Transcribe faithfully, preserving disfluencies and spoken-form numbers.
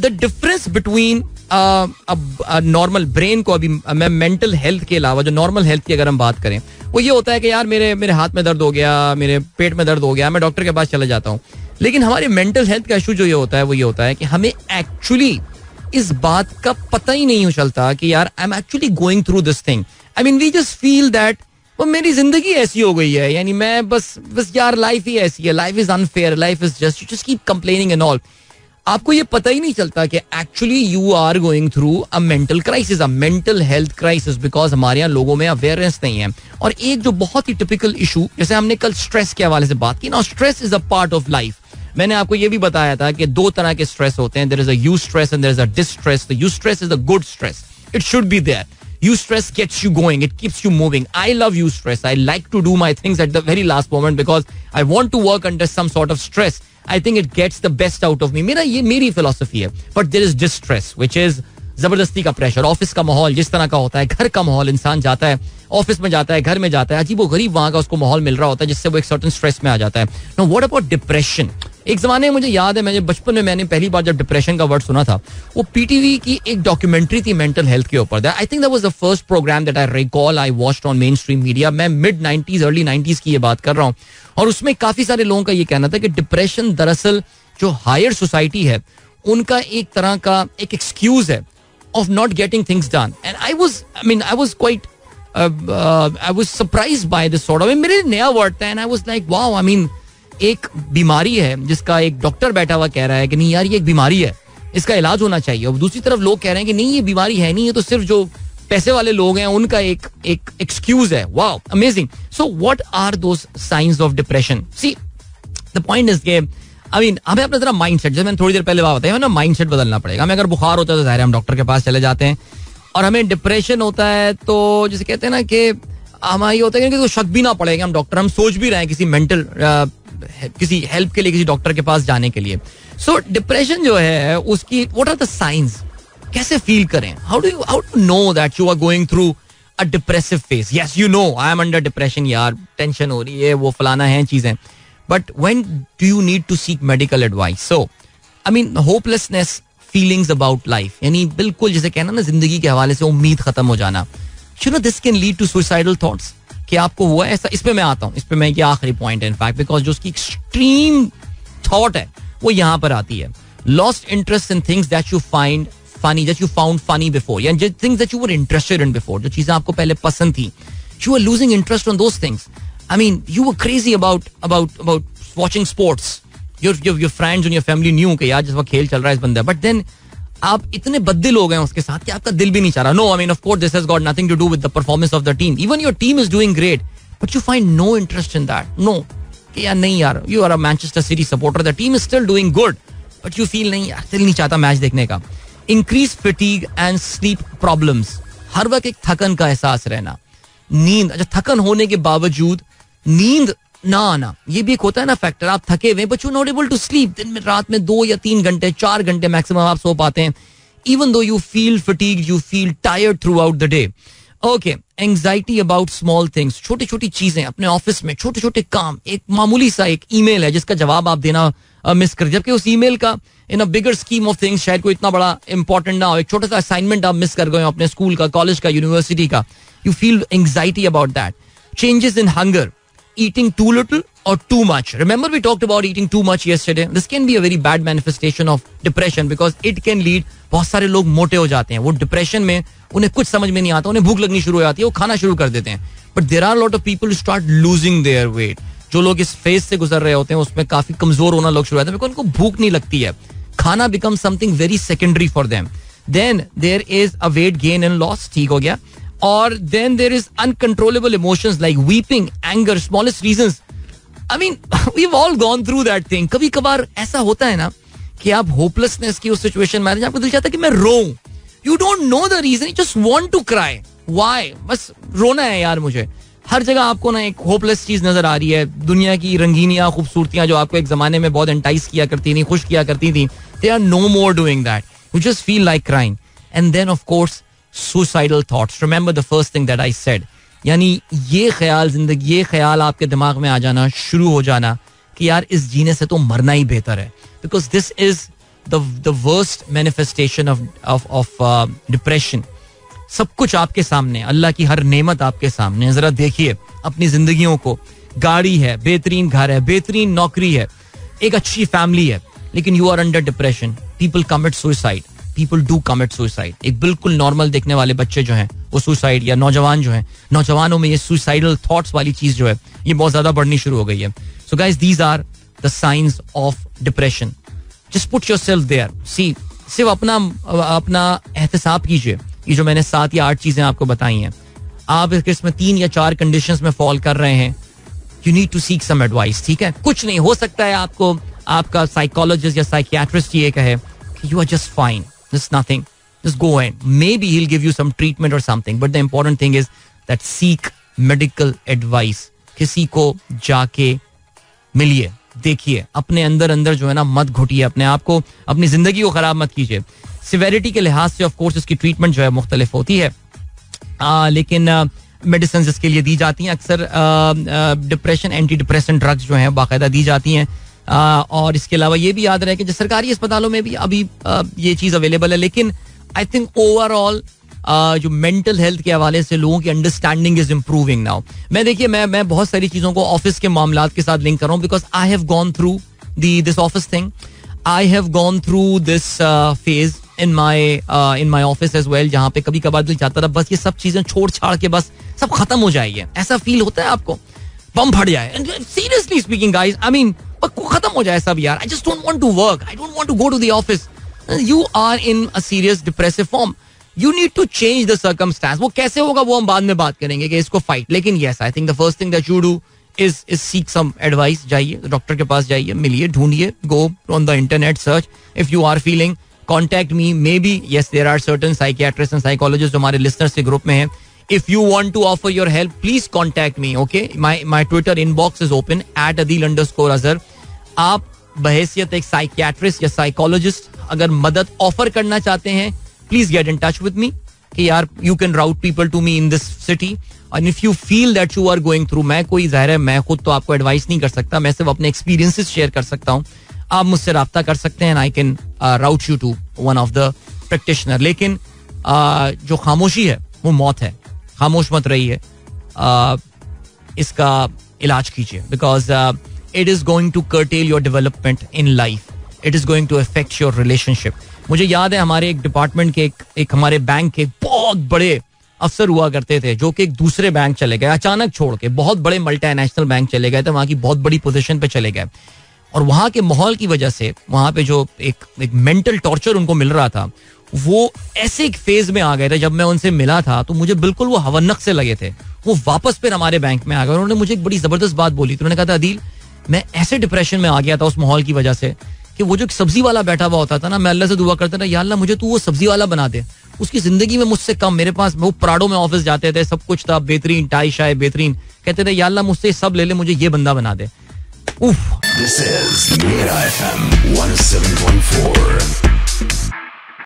The difference between normal brain को, अभी मैं मेंटल हेल्थ के अलावा जो नॉर्मल हेल्थ की अगर हम बात करें, वो ये होता है कि यार मेरे मेरे हाथ में दर्द हो गया, मेरे पेट में दर्द हो गया, मैं डॉक्टर के पास चला जाता हूँ. लेकिन हमारे मेंटल हेल्थ का इशू जो ये होता है वो ये होता है कि हमें एक्चुअली इस बात का पता ही नहीं चलता कि यार I am actually going through this thing. I mean we just feel that वो मेरी जिंदगी ऐसी हो गई है, यानी मैं बस बस यार लाइफ ही ऐसी है, life is unfair, life is just you just keep complaining and all. आपको ये पता ही नहीं चलता कि actually you are going through a mental crisis, a mental health crisis, because हमारे यहाँ लोगों में अवेयरनेस नहीं है. और एक जो बहुत ही टिपिकल इशू, जैसे हमने कल स्ट्रेस के हवाले से बात की ना, stress is a part of life. मैंने आपको ये भी बताया था कि दो तरह के स्ट्रेस होते हैं, there is a eustress and there is a distress. The eustress is a good stress, it should be there. You stress gets you going. It keeps you moving. I love you stress. I like to do my things at the very last moment because I want to work under some sort of stress. I think it gets the best out of me. मेरा ये मेरी philosophy है. But there is distress, which is जबरदस्ती का pressure. Office का माहौल जिस तरह का होता है, घर का माहौल, इंसान जाता है ऑफिस में, जाता है घर में, जाता है अजीब वो गरीब वहाँ का उसको माहौल मिल रहा होता है, जिससे वो एक certain stress में आ जाता है. Now what about depression? एक जमाने में मुझे याद है, मैंने बचपन में मैंने पहली बार जब डिप्रेशन का वर्ड सुना था, वो पीटीवी की एक डॉक्यूमेंट्री थी मेंटल हेल्थ के ऊपर. I think that was the first programme that I recall I watched on mainstream media. मैं मिड नाइंटीज़ अर्ली नाइंटीज़ की ये बात कर रहा हूँ. और उसमें काफी सारे लोगों का ये कहना था कि डिप्रेशन दरअसल जो हायर सोसाइटी है उनका एक तरह का एक एक्सक्यूज है of not getting things done. And I was I mean I was quite I was surprised by this sort of, मेरे लिए नया वर्ड था. And I was like wow, I mean एक बीमारी है जिसका एक डॉक्टर बैठा हुआ कह रहा है कि नहीं यार ये एक बीमारी है, इसका इलाज होना चाहिए. और दूसरी तरफ लोग कह रहे हैं कि नहीं ये बीमारी है नहीं, ये तो सिर्फ जो पैसे वाले लोग हैं उनका एक एक एक्सक्यूज है. Wow, amazing. So what are those science of depression? See the point is के आई मीन हमें अपना जरा माइंडसेट, जैसे मैंने थोड़ी देर पहले बात बताई, हमें ना माइंडसेट बदलना पड़ेगा. हमें अगर बुखार होता है तो जाहिर है हम डॉक्टर के पास चले जाते हैं, और हमें डिप्रेशन होता है तो जैसे कहते हैं ना कि हमारा ये होता है कि तो शक भी ना पड़ेगा, हम डॉक्टर हम सोच भी रहे हैं किसी मेंटल किसी हेल्प के लिए किसी डॉक्टर के पास जाने के लिए. सो डिप्रेशन जो है उसकी व्हाट आर द साइंस, कैसे फील करें? How do you how to know that you are going through a depressive phase? Yes, you know I am under depression, यार टेंशन हो रही है, वो फलाना है चीजें. But when do you need to seek medical advice? So I mean hopelessness, feelings about life, यानी बिल्कुल जैसे कहना ना जिंदगी के हवाले से उम्मीद खत्म हो जाना. You know this can lead to suicidal thoughts. कि आपको हुआ ऐसा? इस पे मैं आता हूँ, इस पे मैं ये आखिरी पॉइंट है इनफैक्ट, बिकॉज जो उसकी एक्सट्रीम थॉट है वो यहाँ पर आती है. Lost interest in things that you find funny, that you found funny before, या things that you were interested in before, जो चीजें आपको पहले पसंद थी, you are losing interest on those things. I mean you were crazy about about about watching sports, your your friends and your family new के यार जिस वक्त खेल चल रहा है इस बंदा, बट देन आप इतने बददिल हो गए उसके साथ कि आपका दिल भी नहीं चाह रहा. No I mean of course this has got nothing to do with the performance of the team, even your team is doing great, but you find no interest in that. No कि यार नहीं यार, you are a Manchester City supporter, the team is still doing good, but you feel नहीं यार दिल नहीं चाहता match देखने का. Increase fatigue and sleep problems, हर वक्त एक थकन का एहसास रहना, नींद, अच्छा थकन होने के बावजूद नींद ना आना, ये भी एक होता है ना फैक्टर. आप थके हुए but you not able to sleep, दिन में रात में दो या तीन घंटे चार घंटे मैक्सिमम आप सो पाते हैं, even though you feel fatigue, you feel tired throughout the day. Okay, anxiety about small things, छोटी छोटी चीजें अपने ऑफिस में, छोटे छोटे काम, एक मामूली सा एक ईमेल है जिसका जवाब आप देना मिस कर, जबकि उस ईमेल का in a bigger scheme of things शायद कोई इतना बड़ा इंपॉर्टेंट ना हो, एक छोटा सा असाइनमेंट आप मिस कर गए अपने स्कूल का, कॉलेज का, यूनिवर्सिटी का. You feel anxiety about that. Changes in hunger, eating too little or too much. Remember we talked about eating too much yesterday. This can be a very bad manifestation of depression because it can lead, बहुत सारे लोग मोटे हो जाते हैं, वो depression में उन्हें कुछ समझ में नहीं आता, उन्हें भूख लगनी शुरू हो जाती है, वो खाना शुरू कर देते हैं. But there are a lot of people who start losing their weight. जो लोग इस फेज से गुजर रहे होते हैं उसमें काफी कमजोर होना लोग शुरू होते हैं बिकॉज उनको भूख नहीं लगती है, खाना becomes something very secondary for them. Then there is a weight gain and loss, ठीक हो गया. और then there is uncontrollable emotions like weeping, anger, smallest reasons. I mean, we've all gone through that thing. कभी कभार ऐसा होता है ना कि आप hopelessness की उस situation में आते हैं, आपको दिल चाहता है कि मैं रोऊं. You don't know the reason, you just want to cry. Why? बस रोना है यार मुझे. हर जगह आपको ना एक होपलेस चीज नजर आ रही है, दुनिया की रंगीनियां, खूबसूरतियां जो आपको एक जमाने में बहुत एंटाइस किया करती थी, खुश किया करती थी, they are no more doing that. You just feel like crying. And then of course suicidal thoughts. Remember the first thing that I said. यानी ये ख्याल जिंदगी, ये ख्याल आपके दिमाग में आ जाना शुरू हो जाना कि यार इस जीने से तो मरना ही बेहतर है, because this is the the worst manifestation of of of uh, depression. सब कुछ आपके सामने, अल्लाह की हर नेमत आपके सामने. जरा देखिए अपनी जिंदगियों को. गाड़ी है, बेहतरीन घर है, बेहतरीन नौकरी है, एक अच्छी फैमिली है, लेकिन you are under depression. People commit suicide, people do commit suicide. एक बिल्कुल नॉर्मल देखने वाले बच्चे जो हैं वो सुसाइड, या नौजवान जो हैं, नौजवानों में ये सुसाइडल थॉट्स वाली चीज जो है ये बहुत ज्यादा बढ़नी शुरू हो गई है. So guys, these are the science of depression. Just put yourself there. See, सिर्फ अपना अपना एहतसाब कीजिए. ये जो मैंने सात या आठ चीजें आपको बताई हैं, आप इसमें तीन या चार कंडीशंस में फॉल कर रहे हैं. You need to seek some advice. ठीक है, कुछ नहीं हो सकता है आपको आपका साइकोलॉजिस्ट या साइकियाट्रिस्ट ये कहे कि you are just fine, this nothing, just go and maybe he will give you some treatment और something. But the important thing is that seek medical advice. किसी को जाके मिलिए, देखिए, अपने अंदर अंदर जो है ना मत घुटिए अपने आप को, अपनी जिंदगी को खराब मत कीजिए. सिवेरिटी के लिहाज से ऑफ कोर्स इसकी ट्रीटमेंट जो है मुख्तलिफ होती है, आ, लेकिन मेडिसिन इसके लिए दी जाती हैं. अक्सर डिप्रेशन एंटी डिप्रेशन ड्रग्स जो हैं बाकायदा दी जाती हैं. और इसके अलावा ये भी याद रहे कि सरकारी अस्पतालों में भी अभी आ, ये चीज़ अवेलेबल है. लेकिन आई थिंक ओवरऑल जो मेंटल हेल्थ के हवाले से लोगों की अंडरस्टैंडिंग इज इम्प्रूविंग नाउ. मैं देखिए मैं मैं बहुत सारी चीज़ों को ऑफिस के मामलात के साथ लिंक कर रहा हूँ, because I have gone through the this office thing. I have gone through this phase in my in my office as well, जहाँ पे कभी कभार दिल जाता था बस ये सब चीज़ें छोड़ छाड़ के बस सब खत्म हो जाएगी. ऐसा फील होता है आपको, बम फट जाए. Seriously speaking guys, I mean खत्म हो जाए सब यार. I just don't want to work, I don't want to go to the office. You are in a serious depressive form. You need to change the circumstance. वो कैसे होगा वो हम बाद में बात करेंगे कि इसको फाइट. लेकिन yes, I think the first thing that you do is is seek some advice. जाइए डॉक्टर के पास, जाइए, मिलिए, ढूंढिए, go on the internet, search. If you are feeling contact me, maybe yes there are certain psychiatrist and psychologist हमारे listeners के group में है. If you want to offer your help, please contact me. Okay, my my Twitter inbox is open at Adeel underscore Azhar. आप बहैसियत एक psychiatrist या psychologist अगर मदद offer करना चाहते हैं, please get in touch with me कि यार you can route people to me in this city. And if you feel that you are going through, मैं कोई जाहिर है मैं खुद तो आपको एडवाइस नहीं कर सकता, मैं सिर्फ अपने एक्सपीरियंसेस शेयर कर सकता हूँ. आप मुझसे रब्ता कर सकते हैं and I can route you to one of the practitioner. लेकिन uh, जो खामोशी है वो मौत है. खामोश मत रहिए, इसका इलाज कीजिए, because it is going to curtail your development in life. It is going to affect your relationship. मुझे याद है हमारे एक डिपार्टमेंट के एक, एक हमारे बैंक के बहुत बड़े अफसर हुआ करते थे जो कि एक दूसरे बैंक चले गए अचानक छोड़ के. बहुत बड़े मल्टीनेशनल बैंक चले गए थे, वहाँ की बहुत बड़ी पोजीशन पे चले गए. और वहाँ के माहौल की वजह से वहाँ पे जो एक एक मेंटल टॉर्चर उनको मिल रहा था, वो ऐसे एक फेज में आ गए थे. जब मैं उनसे मिला था तो मुझे बिल्कुल वो हवनक से लगे थे. वो वापस फिर हमारे बैंक में आ गए. उन्होंने मुझे एक बड़ी ज़बरदस्त बात बोली. तो उन्होंने कहा था, अदील, मैं ऐसे डिप्रेशन में आ गया था उस माहौल की वजह से कि वो जो सब्जी वाला बैठा हुआ होता था ना, मैं अल्लाह से दुआ करता था, या अल्लाह मुझे तू वो सब्जी वाला बना दे. उसकी ज़िंदगी में मुझसे कम, मेरे पास, वो प्राडो में ऑफिस जाते थे, सब कुछ था, बेहतरीन टाई शाई, बेहतरीन. कहते थे, या अल्लाह मुझसे सब ले ले, मुझे ये बंदा बना दे. उफ.